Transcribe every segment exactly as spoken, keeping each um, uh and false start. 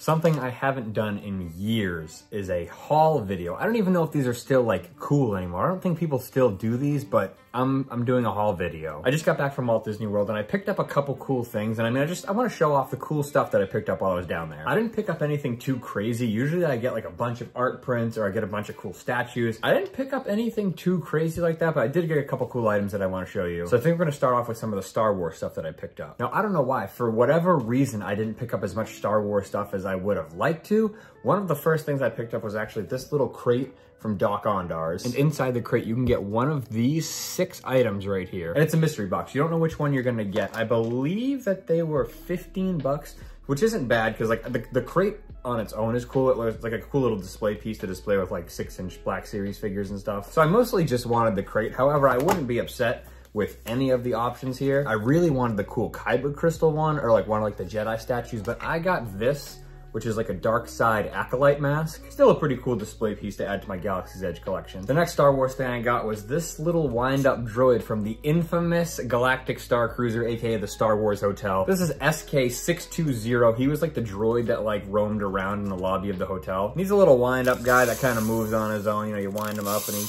Something I haven't done in years is a haul video. I don't even know if these are still like cool anymore. I don't think people still do these, but I'm, I'm doing a haul video. I just got back from Walt Disney World and I picked up a couple cool things. And I mean, I just, I want to show off the cool stuff that I picked up while I was down there. I didn't pick up anything too crazy. Usually I get like a bunch of art prints or I get a bunch of cool statues. I didn't pick up anything too crazy like that, but I did get a couple cool items that I want to show you. So I think we're going to start off with some of the Star Wars stuff that I picked up. Now, I don't know why, for whatever reason, I didn't pick up as much Star Wars stuff as I would have liked to. One of the first things I picked up was actually this little crate from Doc Ondar's. And inside the crate, you can get one of these six items right here. And it's a mystery box. You don't know which one you're gonna get. I believe that they were fifteen bucks, which isn't bad because like the, the crate on its own is cool. It's like a cool little display piece to display with like six inch Black Series figures and stuff. So I mostly just wanted the crate. However, I wouldn't be upset with any of the options here. I really wanted the cool Kyber crystal one or like one of like the Jedi statues, but I got this, which is like a dark side acolyte mask. Still a pretty cool display piece to add to my Galaxy's Edge collection. The next Star Wars thing I got was this little wind-up droid from the infamous Galactic Star Cruiser, aka the Star Wars Hotel. This is S K six two zero. He was like the droid that like roamed around in the lobby of the hotel. And he's a little wind-up guy that kind of moves on his own. You know, you wind him up and he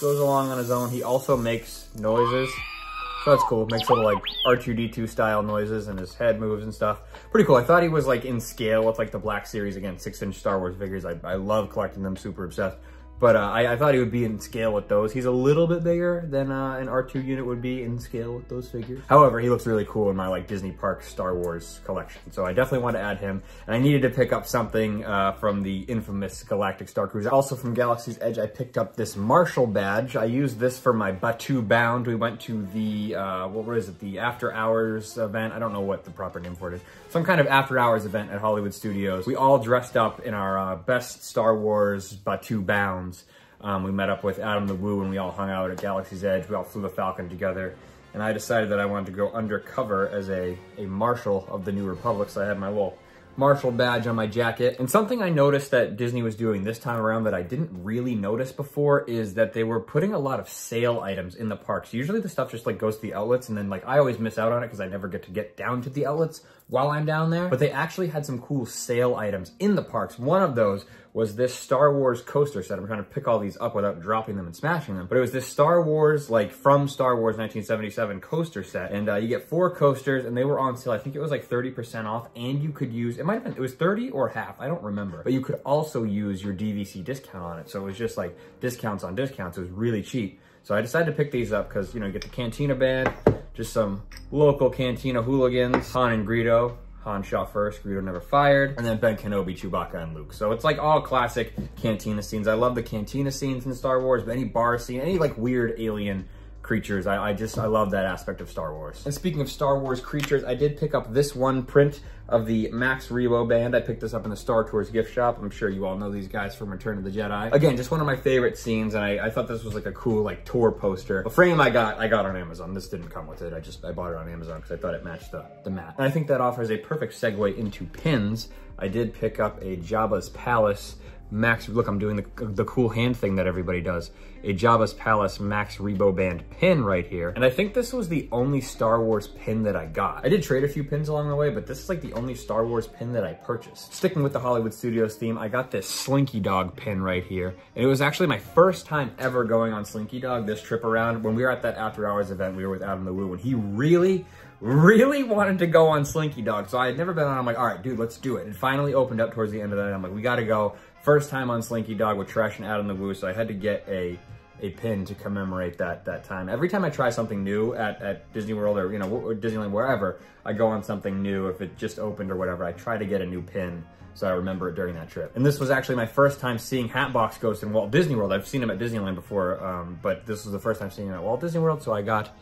goes along on his own. He also makes noises. So that's cool. Makes little like R two D two style noises and his head moves and stuff. Pretty cool. I thought he was like in scale with like the Black Series. Again, six inch Star Wars figures. I, I love collecting them, super obsessed. But uh, I, I thought he would be in scale with those. He's a little bit bigger than uh, an R two unit would be in scale with those figures. However, he looks really cool in my like Disney Parks Star Wars collection. So I definitely want to add him. And I needed to pick up something uh, from the infamous Galactic Star Cruiser. Also from Galaxy's Edge, I picked up this Marshal badge. I used this for my Batuu bound. We went to the, uh, what was it? The after hours event. I don't know what the proper name for it is. Some kind of after hours event at Hollywood Studios. We all dressed up in our uh, best Star Wars Batuu bounds. Um, we met up with Adam the Woo and we all hung out at Galaxy's Edge. We all flew the Falcon together. And I decided that I wanted to go undercover as a, a marshal of the New Republic. So I had my little marshal badge on my jacket. And something I noticed that Disney was doing this time around that I didn't really notice before is that they were putting a lot of sale items in the parks. Usually the stuff just like goes to the outlets and then like I always miss out on it because I never get to get down to the outlets while I'm down there. But they actually had some cool sale items in the parks. One of those was this Star Wars coaster set. I'm trying to pick all these up without dropping them and smashing them. But it was this Star Wars, like from Star Wars nineteen seventy-seven coaster set. And uh, you get four coasters and they were on sale. I think it was like thirty percent off and you could use, it might've been, it was thirty or half, I don't remember. But you could also use your D V C discount on it. So it was just like discounts on discounts. It was really cheap. So I decided to pick these up because, you know, you get the Cantina Band, just some local Cantina hooligans, Han and Greedo. Han shot first, Greedo never fired, and then Ben Kenobi, Chewbacca, and Luke. So it's like all classic Cantina scenes. I love the Cantina scenes in Star Wars, but any bar scene, any like weird alien creatures, I, I just, I love that aspect of Star Wars. And speaking of Star Wars creatures, I did pick up this one print of the Max Rebo Band. I picked this up in the Star Tours gift shop. I'm sure you all know these guys from Return of the Jedi. Again, just one of my favorite scenes, and I, I thought this was like a cool like tour poster. The frame I got, I got on Amazon. This didn't come with it. I just, I bought it on Amazon because I thought it matched the, the mat. And I think that offers a perfect segue into pins. I did pick up a Jabba's Palace Max, look, I'm doing the, the cool hand thing that everybody does. A Jabba's Palace Max Rebo Band pin right here. And I think this was the only Star Wars pin that I got. I did trade a few pins along the way, but this is like the only Star Wars pin that I purchased. Sticking with the Hollywood Studios theme, I got this Slinky Dog pin right here. And it was actually my first time ever going on Slinky Dog this trip around. When we were at that after hours event, we were with Adam the Woo, and he really, really wanted to go on Slinky Dog. So I had never been on. I'm like, all right, dude, let's do it. It finally opened up towards the end of that. I'm like, we got to go. First time on Slinky Dog with Trash and Adam the Woo. So I had to get a, a pin to commemorate that that time. Every time I try something new at, at Disney World or, you know, Disneyland, wherever, I go on something new. If it just opened or whatever, I try to get a new pin so I remember it during that trip. And this was actually my first time seeing Hatbox Ghost in Walt Disney World. I've seen him at Disneyland before, um, but this was the first time seeing him at Walt Disney World. So I got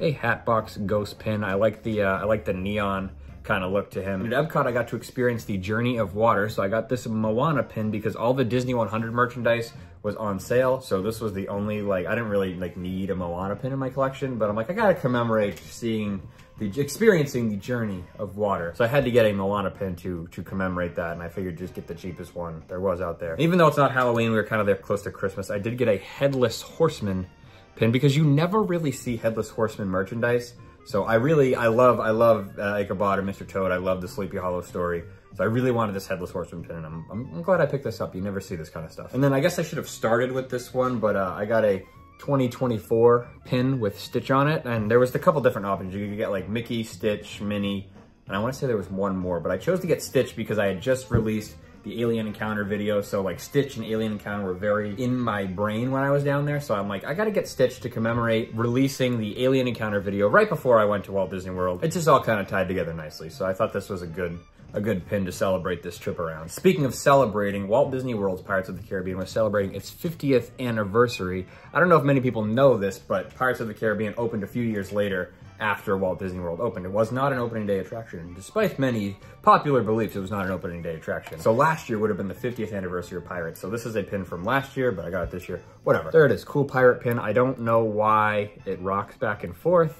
a Hatbox Ghost pin. I like the uh, I like the neon kind of look to him. And at Epcot, I got to experience the Journey of Water. So I got this Moana pin because all the Disney one hundred merchandise was on sale. So this was the only, like, I didn't really like need a Moana pin in my collection, but I'm like, I gotta commemorate seeing the, experiencing the Journey of Water. So I had to get a Moana pin to, to commemorate that. And I figured just get the cheapest one there was out there. And even though it's not Halloween, we were kind of there close to Christmas. I did get a Headless Horseman pin because you never really see Headless Horseman merchandise. So I really, I love, I love uh, Ichabod and Mister Toad. I love the Sleepy Hollow story. So I really wanted this headless horseman pin, and I'm, I'm, I'm glad I picked this up. You never see this kind of stuff. And then I guess I should have started with this one, but uh, I got a twenty twenty-four pin with Stitch on it, and there was a couple different options. You could get like Mickey, Stitch, Minnie, and I want to say there was one more, but I chose to get Stitch because I had just released the Alien Encounter video, so like Stitch and Alien Encounter were very in my brain when I was down there, so I'm like, I gotta get Stitch to commemorate releasing the Alien Encounter video right before I went to Walt Disney World. It's just all kind of tied together nicely, so I thought this was a good a good pin to celebrate this trip around. Speaking of celebrating, Walt Disney World's Pirates of the Caribbean was celebrating its fiftieth anniversary. I don't know if many people know this, but Pirates of the Caribbean opened a few years later after Walt Disney World opened. It was not an opening day attraction. Despite many popular beliefs, it was not an opening day attraction. So last year would have been the fiftieth anniversary of Pirates. So this is a pin from last year, but I got it this year, whatever. There it is, cool pirate pin. I don't know why it rocks back and forth,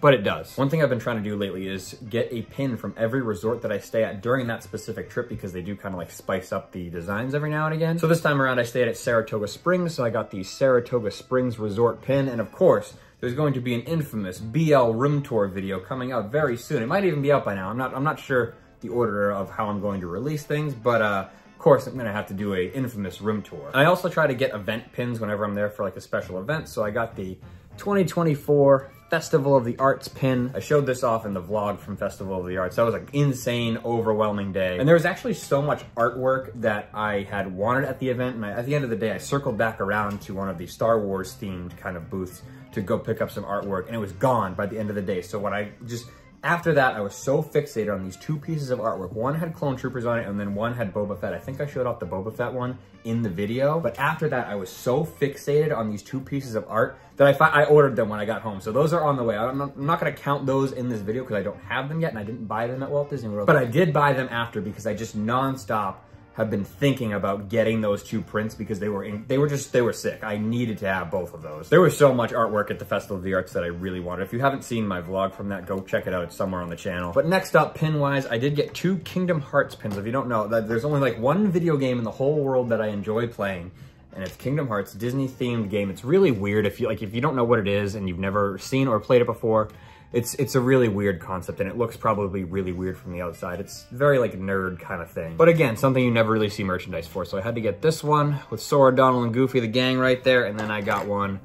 but it does. One thing I've been trying to do lately is get a pin from every resort that I stay at during that specific trip, because they do kind of like spice up the designs every now and again. So this time around I stayed at Saratoga Springs, so I got the Saratoga Springs Resort pin, and of course, there's going to be an infamous B L room tour video coming out very soon. It might even be out by now. I'm not I'm not sure the order of how I'm going to release things, but uh of course, I'm gonna have to do a infamous room tour. And I also try to get event pins whenever I'm there for like a special event. So I got the twenty twenty-four Festival of the Arts pin. I showed this off in the vlog from Festival of the Arts. That was an insane, overwhelming day. And there was actually so much artwork that I had wanted at the event. And I, at the end of the day, I circled back around to one of the Star Wars themed kind of booths to go pick up some artwork, and it was gone by the end of the day. So when I just, after that, I was so fixated on these two pieces of artwork. One had Clone Troopers on it, and then one had Boba Fett. I think I showed off the Boba Fett one in the video, but after that, I was so fixated on these two pieces of art that I I ordered them when I got home. So those are on the way. I'm not, I'm not gonna count those in this video because I don't have them yet, and I didn't buy them at Walt Disney World, but I did buy them after because I just nonstop have been thinking about getting those two prints because they were in, they were just, they were sick. I needed to have both of those. There was so much artwork at the Festival of the Arts that I really wanted. If you haven't seen my vlog from that, go check it out. It's somewhere on the channel. But next up, pin-wise, I did get two Kingdom Hearts pins. If you don't know, there's only like one video game in the whole world that I enjoy playing, and it's Kingdom Hearts, Disney-themed game. It's really weird if you like, if you don't know what it is and you've never seen or played it before. It's it's a really weird concept, and it looks probably really weird from the outside. It's very like nerd kind of thing. But again, something you never really see merchandise for. So I had to get this one with Sora, Donald, and Goofy, the gang right there. And then I got one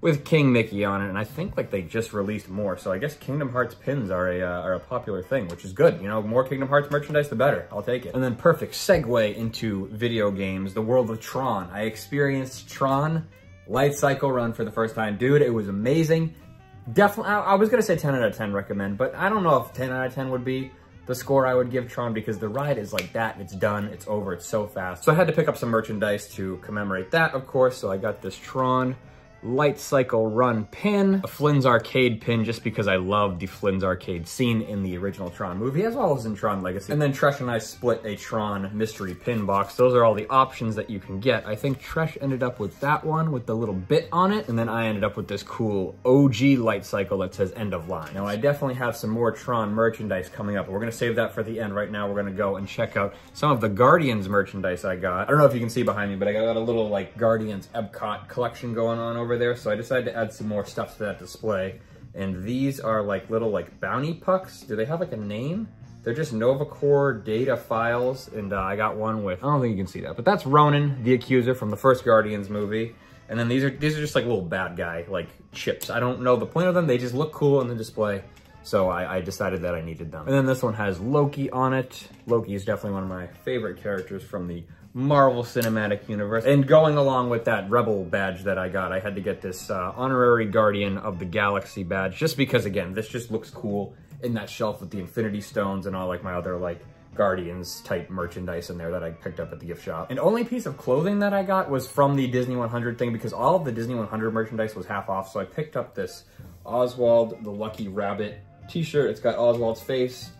with King Mickey on it. And I think like they just released more. So I guess Kingdom Hearts pins are a, uh, are a popular thing, which is good. You know, more Kingdom Hearts merchandise, the better. I'll take it. And then perfect segue into video games, the world of Tron. I experienced Tron Light Cycle Run for the first time. Dude, it was amazing. Definitely, I was gonna say ten out of ten recommend, but I don't know if ten out of ten would be the score I would give Tron, because the ride is like that, it's done, it's over, it's so fast. So I had to pick up some merchandise to commemorate that, of course, so I got this Tron Light Cycle Run pin, a Flynn's Arcade pin, just because I love the Flynn's Arcade scene in the original Tron movie, as well as in Tron Legacy. And then Tresh and I split a Tron mystery pin box. Those are all the options that you can get. I think Tresh ended up with that one with the little bit on it, and then I ended up with this cool O G light cycle that says end of line. Now I definitely have some more Tron merchandise coming up. We're gonna save that for the end. Right now we're gonna go and check out some of the Guardians merchandise I got. I don't know if you can see behind me, but I got a little like Guardians Epcot collection going on over there, so I decided to add some more stuff to that display. And these are like little like bounty pucks. Do they have like a name? They're just NovaCore data files, and uh, I got one with, I don't think you can see that, but that's Ronan the Accuser from the first Guardians movie. And then these are these are just like little bad guy like chips. I don't know the point of them, they just look cool in the display, so I, I decided that I needed them. And then this one has Loki on it. Loki is definitely one of my favorite characters from the Marvel Cinematic Universe. And going along with that Rebel badge that I got, I had to get this uh, Honorary Guardian of the Galaxy badge, just because, again, this just looks cool in that shelf with the Infinity Stones and all like my other like Guardians type merchandise in there that I picked up at the gift shop. And only piece of clothing that I got was from the Disney one hundred thing, because all of the Disney one hundred merchandise was half off, so I picked up this Oswald the Lucky Rabbit t-shirt. It's got Oswald's face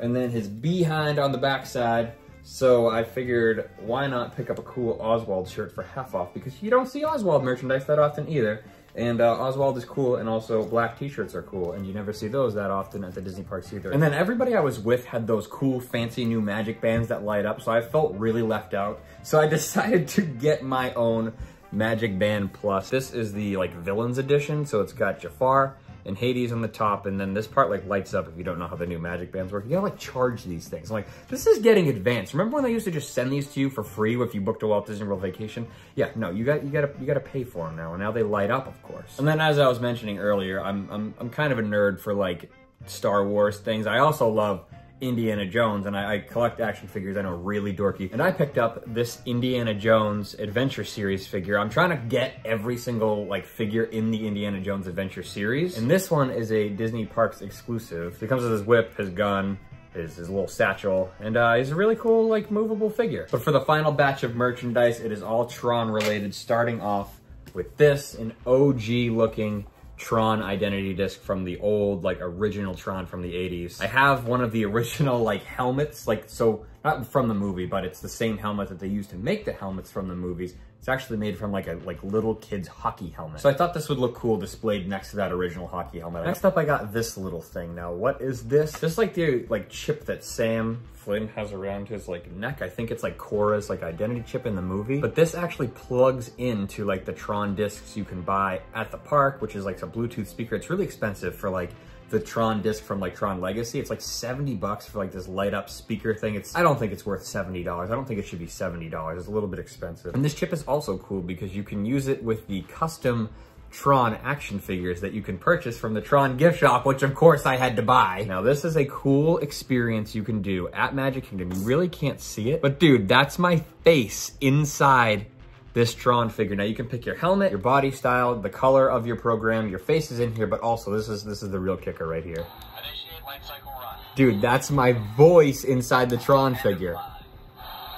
and then his behind on the backside. So I figured, why not pick up a cool Oswald shirt for half off, because you don't see Oswald merchandise that often either. And uh, Oswald is cool, and also black t-shirts are cool, and you never see those that often at the Disney parks either. And then everybody I was with had those cool fancy new magic bands that light up, so I felt really left out. So I decided to get my own Magic Band Plus. This is the like Villains edition, so it's got Jafar, and Hades on the top, and then this part like lights up if you don't know how the new magic bands work. You gotta like charge these things. I'm like, this is getting advanced. Remember when they used to just send these to you for free if you booked a Walt Disney World vacation? Yeah, no, you got you gotta you gotta pay for them now, and now they light up, of course. And then as I was mentioning earlier, I'm I'm I'm kind of a nerd for like Star Wars things. I also love Indiana Jones, and I, I collect action figures. I know, really dorky. And I picked up this Indiana Jones Adventure series figure. I'm trying to get every single like figure in the Indiana Jones Adventure series. And this one is a Disney Parks exclusive. So he comes with his whip, his gun, His, his little satchel, and uh, he's a really cool, like, movable figure. But for the final batch of merchandise, it is all Tron related, starting off with this, an O G looking Tron identity disc from the old, like, original Tron from the eighties. I have one of the original, like, helmets, like, so, not from the movie, but it's the same helmet that they used to make the helmets from the movies. It's actually made from like a like little kid's hockey helmet. So I thought this would look cool displayed next to that original hockey helmet. Next up, I got this little thing. Now, what is this? This is like the like chip that Sam Flynn has around his like neck. I think it's like Korra's like identity chip in the movie. But this actually plugs into like the Tron discs you can buy at the park, which is like a Bluetooth speaker. It's really expensive for like the Tron disc from like Tron Legacy. It's like seventy bucks for like this light up speaker thing. It's, I don't think it's worth seventy dollars. I don't think it should be seventy dollars. It's a little bit expensive. And this chip is also cool because you can use it with the custom Tron action figures that you can purchase from the Tron gift shop, which of course I had to buy. Now this is a cool experience you can do at Magic Kingdom. You really can't see it, but dude, that's my face inside this Tron figure. Now you can pick your helmet, your body style, the color of your program, your face is in here, but also this is this is the real kicker right here. Initiate light cycle run. Dude, that's my voice inside the Tron figure.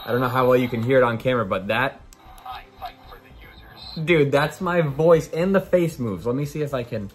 I don't know how well you can hear it on camera, but that, I fight for the users. Dude, that's my voice and the face moves. Let me see if I can.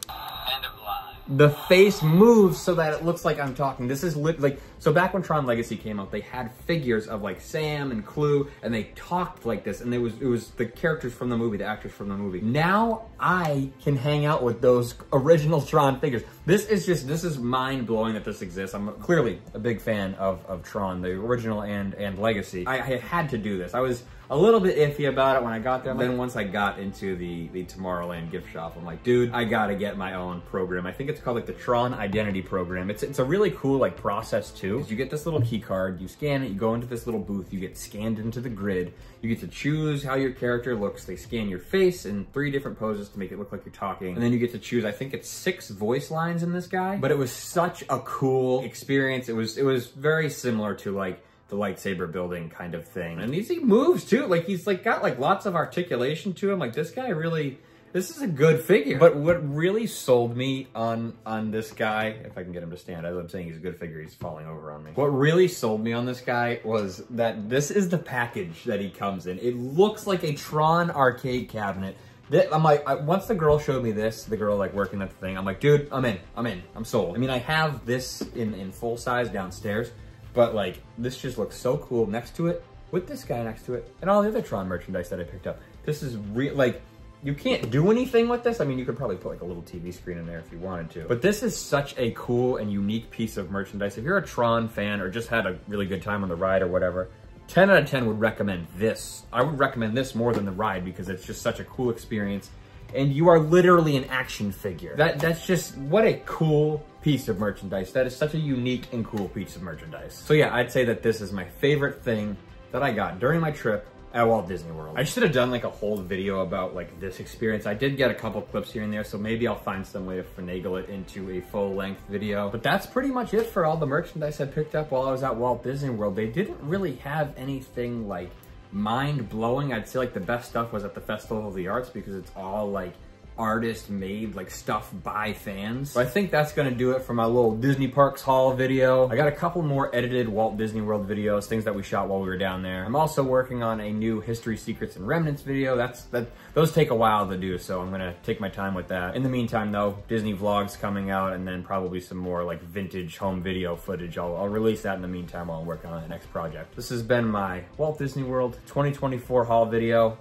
The face moves so that it looks like I'm talking. This is lit, like, so back when Tron Legacy came out, they had figures of like Sam and Clue, and they talked like this, and it was, it was the characters from the movie, the actors from the movie. Now I can hang out with those original Tron figures. This is just, this is mind blowing that this exists. I'm clearly a big fan of, of Tron, the original and, and Legacy. I, I had to do this. I was a little bit iffy about it when I got there. Then once I got into the, the Tomorrowland gift shop, I'm like, dude, I gotta get my own program. I think it's called like the Tron Identity Program. It's, it's a really cool like process too. You get this little key card, you scan it, you go into this little booth, you get scanned into the grid. You get to choose how your character looks. They scan your face in three different poses to make it look like you're talking. And then you get to choose, I think it's six voice lines in this guy, but it was such a cool experience. It was, it was very similar to like the lightsaber building kind of thing. And these, he moves too. Like he's like got like lots of articulation to him. Like this guy really, this is a good figure. But what really sold me on, on this guy, if I can get him to stand, as I'm saying he's a good figure, he's falling over on me. What really sold me on this guy was that this is the package that he comes in. It looks like a Tron arcade cabinet. I'm like, I, once the girl showed me this, the girl like working at the thing, I'm like, dude, I'm in, I'm in, I'm sold. I mean, I have this in, in full size downstairs, but like, this just looks so cool next to it, with this guy next to it, and all the other Tron merchandise that I picked up. This is real, like, you can't do anything with this. I mean, you could probably put like a little T V screen in there if you wanted to. But this is such a cool and unique piece of merchandise. If you're a Tron fan or just had a really good time on the ride or whatever, ten out of ten would recommend this. I would recommend this more than the ride because it's just such a cool experience. And you are literally an action figure. That That's just, what a cool piece of merchandise. That is such a unique and cool piece of merchandise. So yeah, I'd say that this is my favorite thing that I got during my trip at Walt Disney World. I should have done like a whole video about like this experience. I did get a couple clips here and there, so maybe I'll find some way to finagle it into a full length video. But that's pretty much it for all the merchandise I picked up while I was at Walt Disney World. They didn't really have anything like mind blowing. I'd say like the best stuff was at the Festival of the Arts because it's all like artist made like stuff by fans. So I think that's gonna do it for my little Disney Parks haul video. I got a couple more edited Walt Disney World videos, things that we shot while we were down there. I'm also working on a new History, Secrets, and Remnants video. That's that. Those take a while to do, so I'm gonna take my time with that. In the meantime though, Disney vlogs coming out and then probably some more like vintage home video footage. I'll, I'll release that in the meantime while I'm working on the next project. This has been my Walt Disney World twenty twenty-four haul video.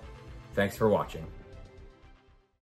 Thanks for watching.